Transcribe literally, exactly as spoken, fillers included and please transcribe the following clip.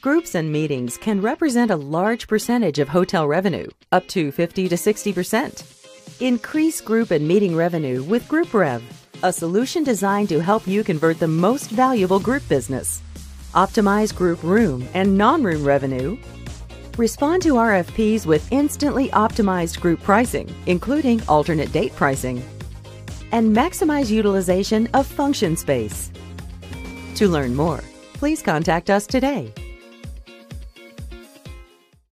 Groups and meetings can represent a large percentage of hotel revenue, up to fifty to sixty percent. Increase group and meeting revenue with GroupRev, a solution designed to help you convert the most valuable group business. Optimize group room and non-room revenue. Respond to R F Ps with instantly optimized group pricing, including alternate date pricing. And maximize utilization of function space. To learn more, please contact us today.